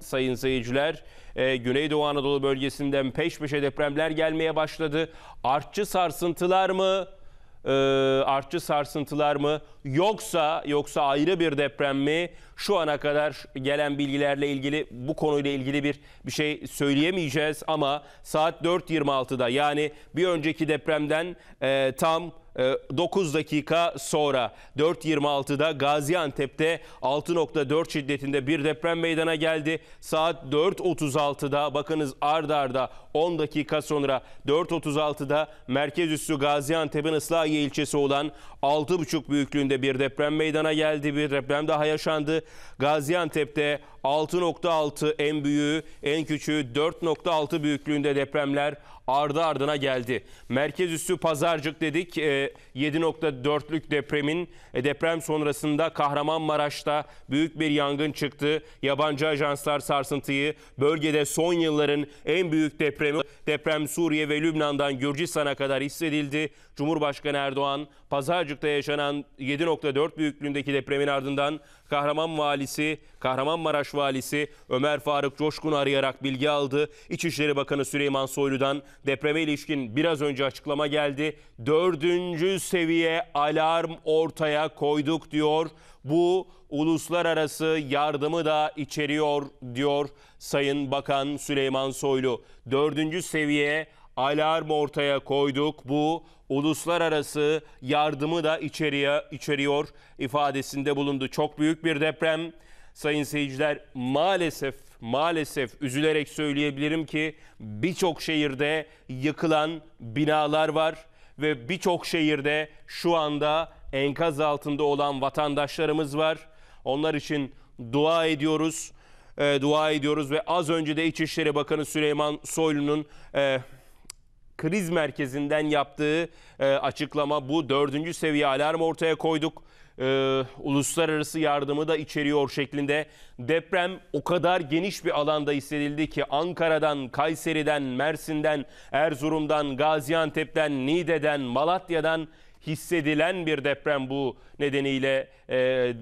Sayın seyirciler, Güneydoğu Anadolu bölgesinden peş peşe depremler gelmeye başladı. Artçı sarsıntılar mı? Yoksa ayrı bir deprem mi? Şu ana kadar gelen bilgilerle ilgili, bu konuyla ilgili bir şey söyleyemeyeceğiz ama saat 4.26'da, yani bir önceki depremden tam 9 dakika sonra 4.26'da Gaziantep'te 6.4 şiddetinde bir deprem meydana geldi. Saat 4.36'da, bakınız arda 10 dakika sonra 4.36'da merkez üssü Gaziantep'in İslahiye ilçesi olan 6.5 büyüklüğünde bir deprem meydana geldi. Bir deprem daha yaşandı. Gaziantep'te 6.6 en büyüğü, en küçüğü 4.6 büyüklüğünde depremler ardı ardına geldi. Merkez üssü Pazarcık dedik. 7.4'lük depremin deprem sonrasında Kahramanmaraş'ta büyük bir yangın çıktı. Yabancı ajanslar sarsıntıyı bölgede son yılların en büyük depremi. Deprem Suriye ve Lübnan'dan Gürcistan'a kadar hissedildi. Cumhurbaşkanı Erdoğan, Pazarcık'ta yaşanan 7.4 büyüklüğündeki depremin ardından Kahramanmaraş valisi Ömer Faruk Coşkun'u arayarak bilgi aldı. İçişleri Bakanı Süleyman Soylu'dan depreme ilişkin biraz önce açıklama geldi. 4. seviye alarm ortaya koyduk diyor. Bu uluslararası yardımı da içeriyor diyor Sayın Bakan Süleyman Soylu. 4. seviye alarm ortaya koyduk. Bu uluslararası yardımı da içeriyor ifadesinde bulundu. Çok büyük bir deprem. Sayın seyirciler, maalesef üzülerek söyleyebilirim ki birçok şehirde yıkılan binalar var ve birçok şehirde şu anda enkaz altında olan vatandaşlarımız var. Onlar için dua ediyoruz ve az önce de İçişleri Bakanı Süleyman Soylu'nun kriz merkezinden yaptığı açıklama bu. 4. seviye alarm ortaya koyduk. Uluslararası yardımı da içeriyor şeklinde. Deprem o kadar geniş bir alanda hissedildi ki Ankara'dan, Kayseri'den, Mersin'den, Erzurum'dan, Gaziantep'ten, Niğde'den, Malatya'dan hissedilen bir deprem bu. Nedeniyle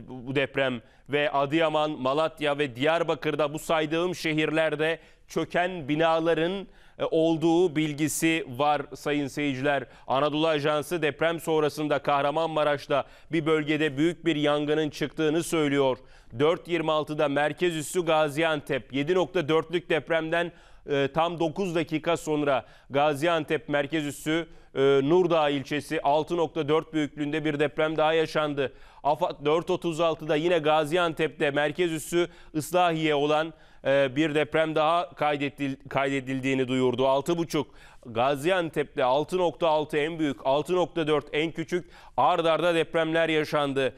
bu deprem ve Adıyaman, Malatya ve Diyarbakır'da bu saydığım şehirlerde çöken binaların olduğu bilgisi var sayın seyirciler. Anadolu Ajansı deprem sonrasında Kahramanmaraş'ta bir bölgede büyük bir yangının çıktığını söylüyor. 4.26'da merkez üssü Gaziantep 7.4'lük depremden tam 9 dakika sonra Gaziantep merkez üssü Nurdağ ilçesi 6.4 büyüklüğünde bir deprem daha yaşandı. AFAD 4.36'da yine Gaziantep'te merkez üssü İslahiye olan bir deprem daha kaydedildiğini duyurdu. 6.5 Gaziantep'te 6.6 en büyük, 6.4 en küçük ardarda depremler yaşandı.